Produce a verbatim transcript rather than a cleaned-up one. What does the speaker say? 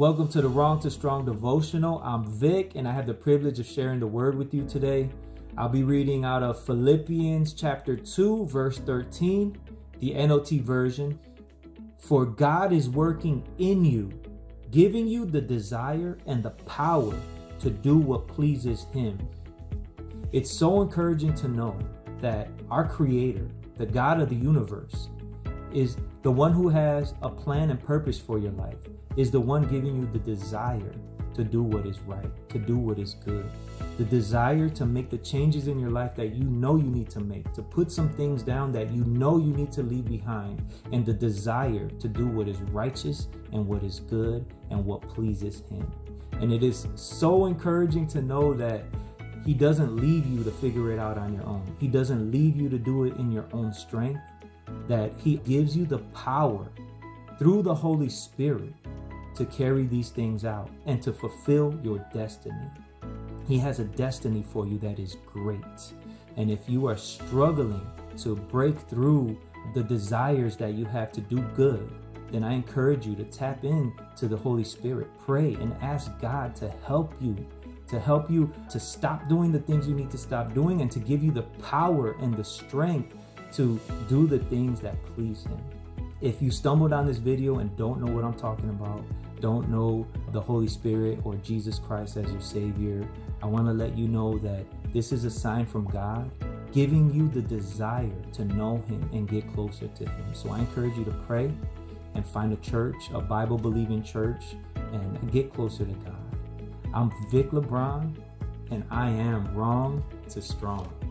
Welcome to the Wrong to Strong devotional. I'm Vic, and I have the privilege of sharing the word with you today. I'll be reading out of Philippians chapter two, verse thirteen, the N L T version. For God is working in you, giving you the desire and the power to do what pleases Him. It's so encouraging to know that our Creator, the God of the universe, is the one who has a plan and purpose for your life, is the one giving you the desire to do what is right, to do what is good, the desire to make the changes in your life that you know you need to make, to put some things down that you know you need to leave behind, and the desire to do what is righteous and what is good and what pleases Him. And it is so encouraging to know that He doesn't leave you to figure it out on your own. He doesn't leave you to do it in your own strength, that He gives you the power through the Holy Spirit to carry these things out and to fulfill your destiny. He has a destiny for you that is great. And if you are struggling to break through the desires that you have to do good, then I encourage you to tap into the Holy Spirit, pray, and ask God to help you to help you to stop doing the things you need to stop doing and to give you the power and the strength to do the things that please Him. If you stumbled on this video and don't know what I'm talking about, don't know the Holy Spirit or Jesus Christ as your Savior, I want to let you know that this is a sign from God giving you the desire to know Him and get closer to Him. So I encourage you to pray and find a church, a Bible-believing church, and get closer to God. I'm Vic Lebron, and I am Wrong to Strong.